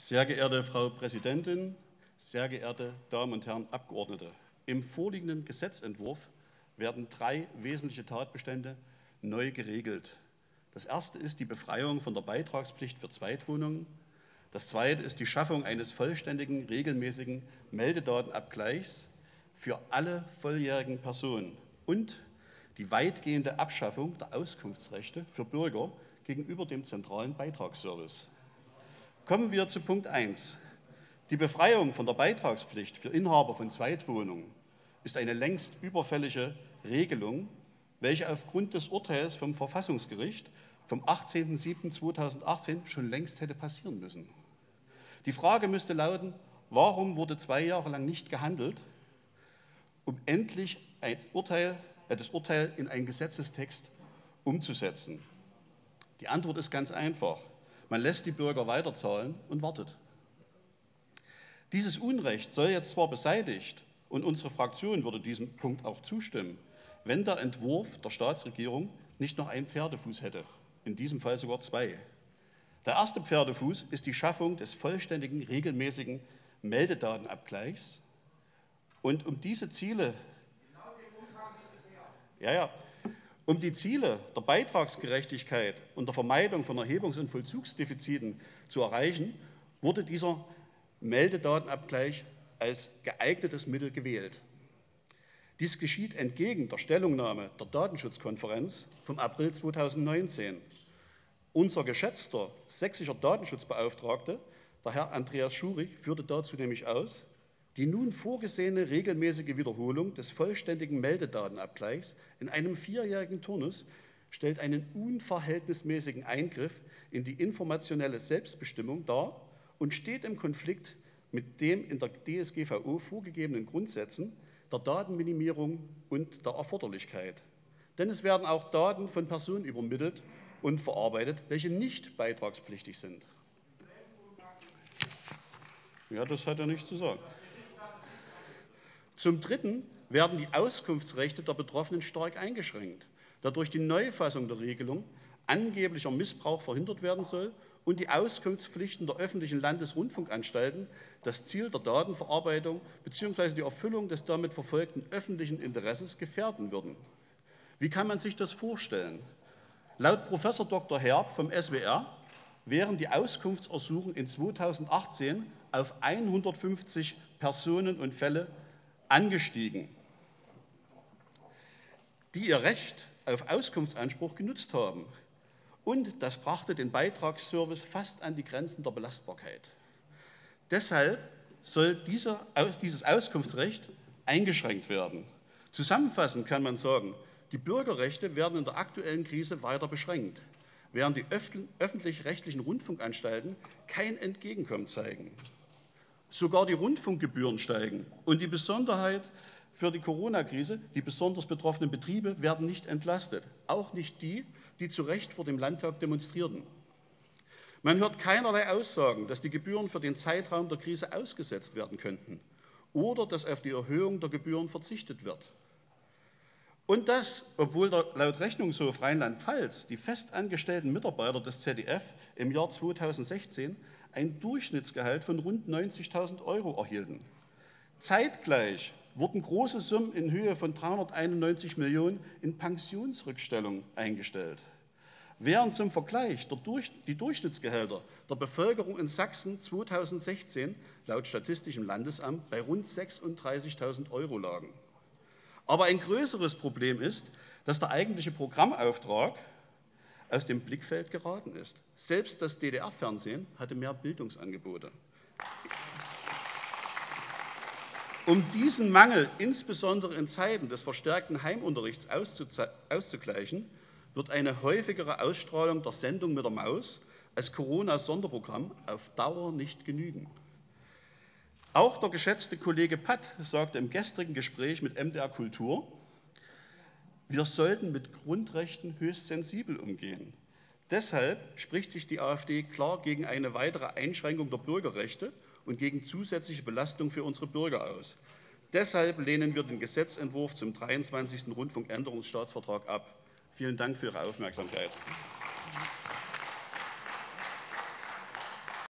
Sehr geehrte Frau Präsidentin, sehr geehrte Damen und Herren Abgeordnete, im vorliegenden Gesetzentwurf werden drei wesentliche Tatbestände neu geregelt. Das erste ist die Befreiung von der Beitragspflicht für Zweitwohnungen. Das zweite ist die Schaffung eines vollständigen, regelmäßigen Meldedatenabgleichs für alle volljährigen Personen und die weitgehende Abschaffung der Auskunftsrechte für Bürger gegenüber dem zentralen Beitragsservice. Kommen wir zu Punkt 1. Die Befreiung von der Beitragspflicht für Inhaber von Zweitwohnungen ist eine längst überfällige Regelung, welche aufgrund des Urteils vom Verfassungsgericht vom 18.07.2018 schon längst hätte passieren müssen. Die Frage müsste lauten, warum wurde 2 Jahre lang nicht gehandelt, um endlich das Urteil in einen Gesetzestext umzusetzen? Die Antwort ist ganz einfach. Man lässt die Bürger weiterzahlen und wartet. Dieses Unrecht soll jetzt zwar beseitigt, und unsere Fraktion würde diesem Punkt auch zustimmen, wenn der Entwurf der Staatsregierung nicht noch einen Pferdefuß hätte, in diesem Fall sogar 2. Der erste Pferdefuß ist die Schaffung des vollständigen, regelmäßigen Meldedatenabgleichs. Und um diese Ziele, um die Ziele der Beitragsgerechtigkeit und der Vermeidung von Erhebungs- und Vollzugsdefiziten zu erreichen, wurde dieser Meldedatenabgleich als geeignetes Mittel gewählt. Dies geschieht entgegen der Stellungnahme der Datenschutzkonferenz vom April 2019. Unser geschätzter sächsischer Datenschutzbeauftragter, der Herr Andreas Schurig, führte dazu nämlich aus, die nun vorgesehene regelmäßige Wiederholung des vollständigen Meldedatenabgleichs in einem 4-jährigen Turnus stellt einen unverhältnismäßigen Eingriff in die informationelle Selbstbestimmung dar und steht im Konflikt mit dem in der DSGVO vorgegebenen Grundsätzen der Datenminimierung und der Erforderlichkeit. Denn es werden auch Daten von Personen übermittelt und verarbeitet, welche nicht beitragspflichtig sind. Ja, das hat ja nichts zu sagen. Zum Dritten werden die Auskunftsrechte der Betroffenen stark eingeschränkt, da durch die Neufassung der Regelung angeblicher Missbrauch verhindert werden soll und die Auskunftspflichten der öffentlichen Landesrundfunkanstalten das Ziel der Datenverarbeitung bzw. die Erfüllung des damit verfolgten öffentlichen Interesses gefährden würden. Wie kann man sich das vorstellen? Laut Prof. Dr. Herb vom SWR wären die Auskunftsersuchen in 2018 auf 150 Personen und Fälle angestiegen, die ihr Recht auf Auskunftsanspruch genutzt haben. Und das brachte den Beitragsservice fast an die Grenzen der Belastbarkeit. Deshalb soll dieses Auskunftsrecht eingeschränkt werden. Zusammenfassend kann man sagen, die Bürgerrechte werden in der aktuellen Krise weiter beschränkt, während die öffentlich-rechtlichen Rundfunkanstalten kein Entgegenkommen zeigen. Sogar die Rundfunkgebühren steigen und die Besonderheit für die Corona-Krise, die besonders betroffenen Betriebe werden nicht entlastet, auch nicht die, die zu Recht vor dem Landtag demonstrierten. Man hört keinerlei Aussagen, dass die Gebühren für den Zeitraum der Krise ausgesetzt werden könnten oder dass auf die Erhöhung der Gebühren verzichtet wird. Und das, obwohl laut Rechnungshof Rheinland-Pfalz die festangestellten Mitarbeiter des ZDF im Jahr 2016 ein Durchschnittsgehalt von rund 90.000 € erhielten. Zeitgleich wurden große Summen in Höhe von 391 Millionen in Pensionsrückstellung eingestellt. Während zum Vergleich die Durchschnittsgehälter der Bevölkerung in Sachsen 2016 laut Statistischem Landesamt bei rund 36.000 € lagen. Aber ein größeres Problem ist, dass der eigentliche Programmauftrag aus dem Blickfeld geraten ist. Selbst das DDR-Fernsehen hatte mehr Bildungsangebote. Um diesen Mangel insbesondere in Zeiten des verstärkten Heimunterrichts auszugleichen, wird eine häufigere Ausstrahlung der Sendung mit der Maus als Corona-Sonderprogramm auf Dauer nicht genügen. Auch der geschätzte Kollege Patt sagte im gestrigen Gespräch mit MDR Kultur, wir sollten mit Grundrechten höchst sensibel umgehen. Deshalb spricht sich die AfD klar gegen eine weitere Einschränkung der Bürgerrechte und gegen zusätzliche Belastung für unsere Bürger aus. Deshalb lehnen wir den Gesetzentwurf zum 23. Rundfunkänderungsstaatsvertrag ab. Vielen Dank für Ihre Aufmerksamkeit.